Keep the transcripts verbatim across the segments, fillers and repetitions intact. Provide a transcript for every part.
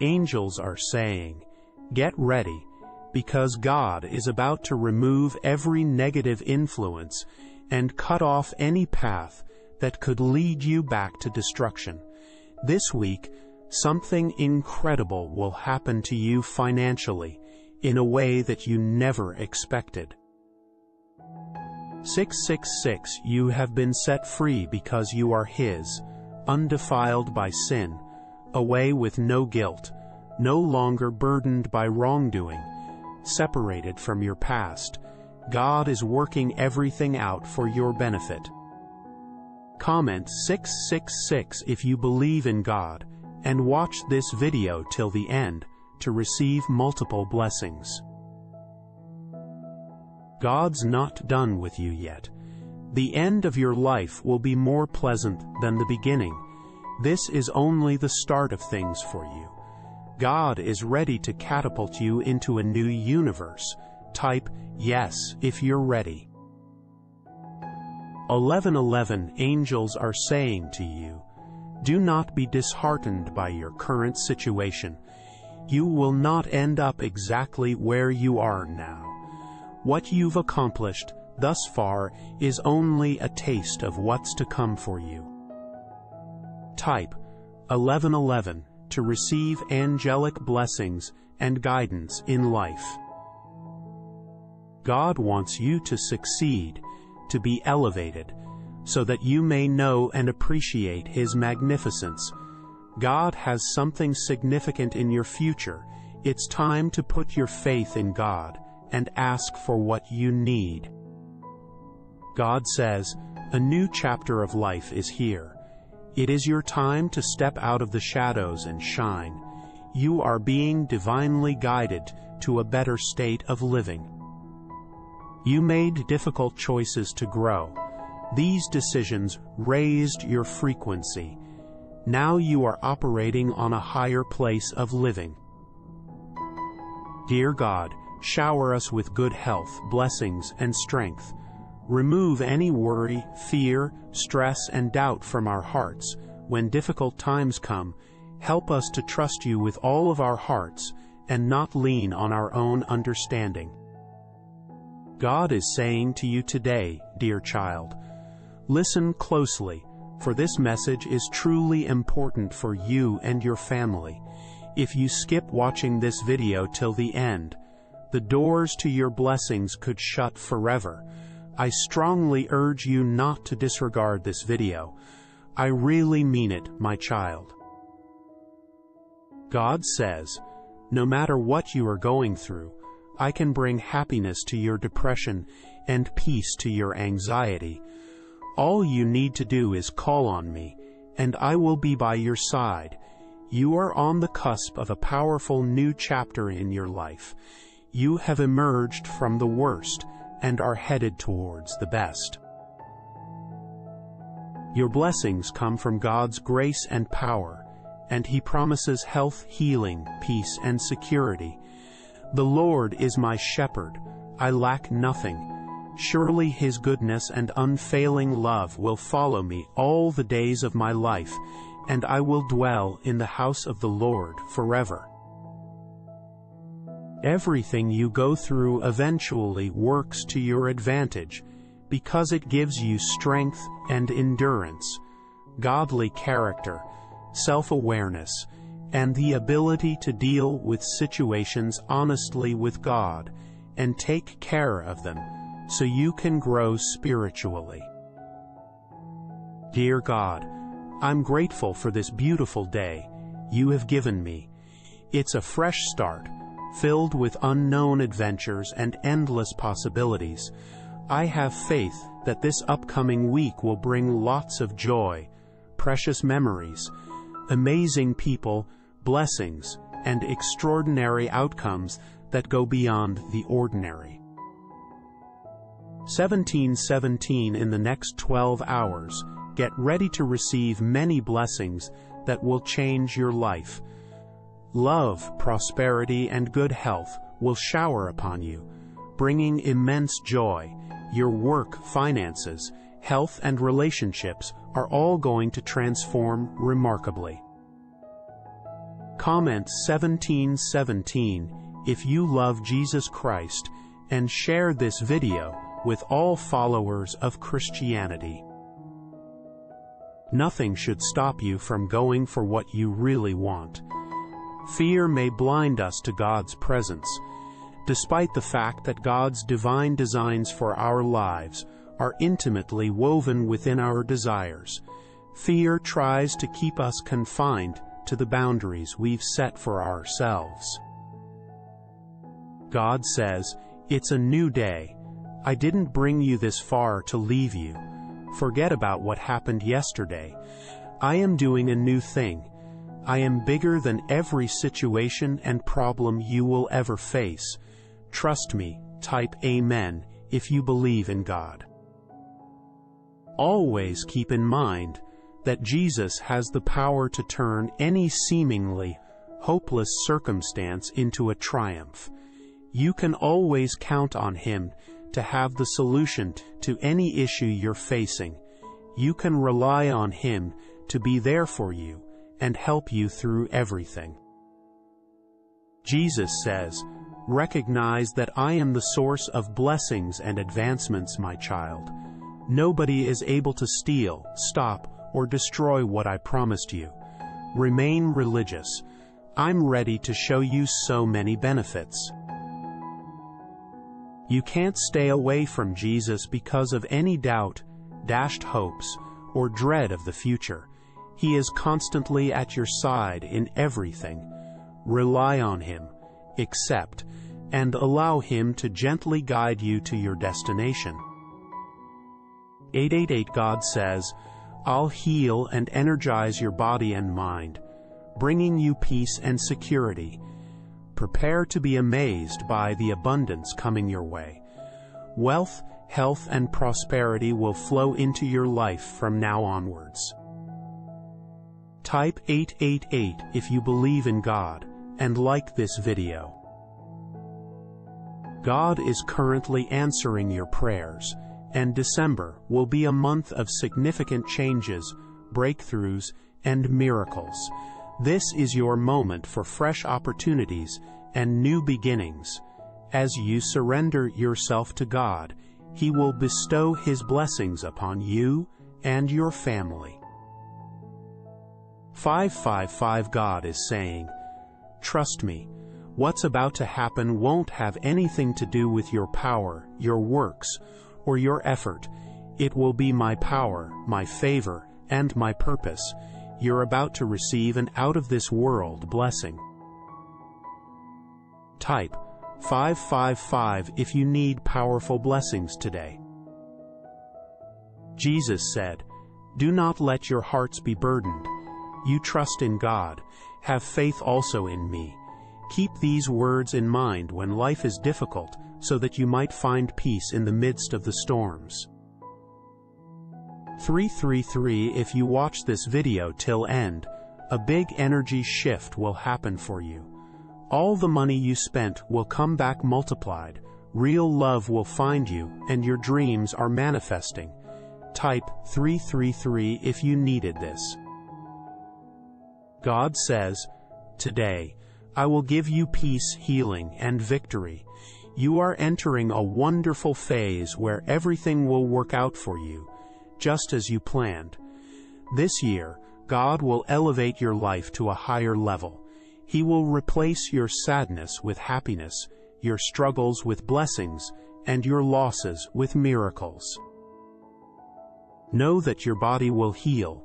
Angels are saying, "Get ready," because God is about to remove every negative influence and cut off any path that could lead you back to destruction. This week, something incredible will happen to you financially in a way that you never expected. six six six You have been set free because you are His, undefiled by sin, away with no guilt, no longer burdened by wrongdoing, separated from your past. God is working everything out for your benefit. Comment six six six if you believe in God, and watch this video till the end to receive multiple blessings. God's not done with you yet. The end of your life will be more pleasant than the beginning. This is only the start of things for you. God is ready to catapult you into a new universe. Type yes if you're ready. eleven eleven Angels are saying to you, do not be disheartened by your current situation. You will not end up exactly where you are now. What you've accomplished thus far is only a taste of what's to come for you. Type eleven eleven to receive angelic blessings and guidance in life. God wants you to succeed, to be elevated, so that you may know and appreciate His magnificence. God has something significant in your future. It's time to put your faith in God and ask for what you need. God says, a new chapter of life is here. It is your time to step out of the shadows and shine. You are being divinely guided to a better state of living. You made difficult choices to grow. These decisions raised your frequency. Now you are operating on a higher place of living. Dear God, shower us with good health, blessings, and strength. Remove any worry, fear, stress, and doubt from our hearts. When difficult times come, help us to trust you with all of our hearts and not lean on our own understanding. God is saying to you today, dear child, listen closely, for this message is truly important for you and your family. If you skip watching this video till the end, the doors to your blessings could shut forever. I strongly urge you not to disregard this video. I really mean it, my child. God says, no matter what you are going through, I can bring happiness to your depression and peace to your anxiety. All you need to do is call on me, and I will be by your side. You are on the cusp of a powerful new chapter in your life. You have emerged from the worst and are headed towards the best. Your blessings come from God's grace and power, and He promises health, healing, peace, and security. The Lord is my shepherd, I lack nothing. Surely His goodness and unfailing love will follow me all the days of my life, and I will dwell in the house of the Lord forever. Everything you go through eventually works to your advantage, because it gives you strength and endurance, godly character, self-awareness, and the ability to deal with situations honestly with God and take care of them so you can grow spiritually. Dear God, I'm grateful for this beautiful day you have given me. It's a fresh start, filled with unknown adventures and endless possibilities. I have faith that this upcoming week will bring lots of joy, precious memories, amazing people, blessings, and extraordinary outcomes that go beyond the ordinary. seventeen seventeen In the next twelve hours, get ready to receive many blessings that will change your life. Love, prosperity, and good health will shower upon you, bringing immense joy. Your work, finances, health, and relationships are all going to transform remarkably. Comment seventeen seventeen if you love Jesus Christ and share this video with all followers of Christianity. Nothing should stop you from going for what you really want. Fear may blind us to God's presence, despite the fact that God's divine designs for our lives are intimately woven within our desires. Fear tries to keep us confined to the boundaries we've set for ourselves. God says, "It's a new day. I didn't bring you this far to leave you. Forget about what happened yesterday. I am doing a new thing. I am bigger than every situation and problem you will ever face. Trust me." Type Amen if you believe in God. Always keep in mind that Jesus has the power to turn any seemingly hopeless circumstance into a triumph. You can always count on Him to have the solution to any issue you're facing. You can rely on Him to be there for you and help you through everything. Jesus says, "Recognize that I am the source of blessings and advancements, my child. Nobody is able to steal, stop, or destroy what I promised you. Remain religious. I'm ready to show you so many benefits." You can't stay away from Jesus because of any doubt, dashed hopes, or dread of the future. He is constantly at your side in everything. Rely on Him, accept, and allow Him to gently guide you to your destination. eight eight eight God says, "I'll heal and energize your body and mind, bringing you peace and security. Prepare to be amazed by the abundance coming your way. Wealth, health, and prosperity will flow into your life from now onwards." Type eight eight eight if you believe in God and like this video. God is currently answering your prayers, and December will be a month of significant changes, breakthroughs, and miracles. This is your moment for fresh opportunities and new beginnings. As you surrender yourself to God, He will bestow His blessings upon you and your family. five five five God is saying, "Trust me, what's about to happen won't have anything to do with your power, your works, or your effort. It will be my power, my favor, and my purpose. You're about to receive an out-of-this-world blessing." Type five five five if you need powerful blessings today. Jesus said, "Do not let your hearts be burdened. You trust in God, have faith also in me. Keep these words in mind when life is difficult, so that you might find peace in the midst of the storms." three three three if you watch this video till end, a big energy shift will happen for you. All the money you spent will come back multiplied, real love will find you, and your dreams are manifesting. Type three three three if you needed this. God says, "Today, I will give you peace, healing, and victory. You are entering a wonderful phase where everything will work out for you, just as you planned. This year, God will elevate your life to a higher level. He will replace your sadness with happiness, your struggles with blessings, and your losses with miracles." Know that your body will heal,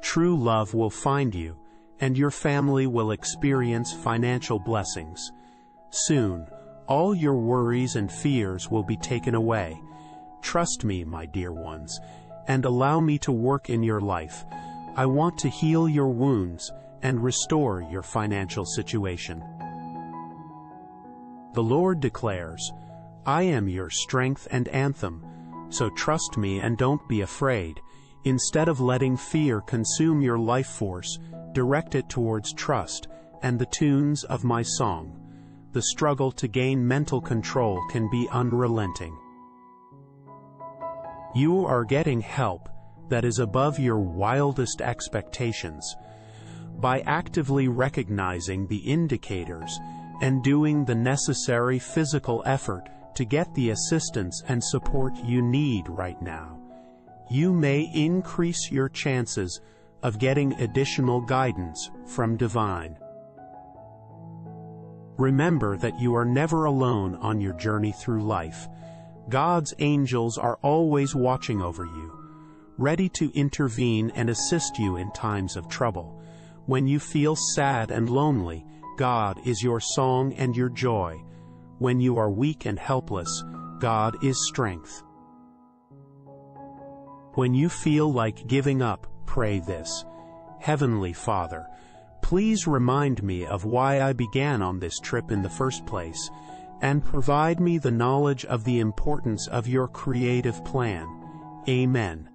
true love will find you, and your family will experience financial blessings. Soon, all your worries and fears will be taken away. Trust me, my dear ones, and allow me to work in your life. I want to heal your wounds and restore your financial situation. The Lord declares, "I am your strength and anthem, so trust me and don't be afraid." Instead of letting fear consume your life force, direct it towards trust and the tunes of my song. The struggle to gain mental control can be unrelenting. You are getting help that is above your wildest expectations. by actively recognizing the indicators and doing the necessary physical effort to get the assistance and support you need right now. You may increase your chances of getting additional guidance from Divine. Remember that you are never alone on your journey through life. God's angels are always watching over you, ready to intervene and assist you in times of trouble. When you feel sad and lonely, God is your song and your joy. When you are weak and helpless, God is strength. When you feel like giving up, pray this: Heavenly Father, please remind me of why I began on this trip in the first place, and provide me the knowledge of the importance of your creative plan. Amen.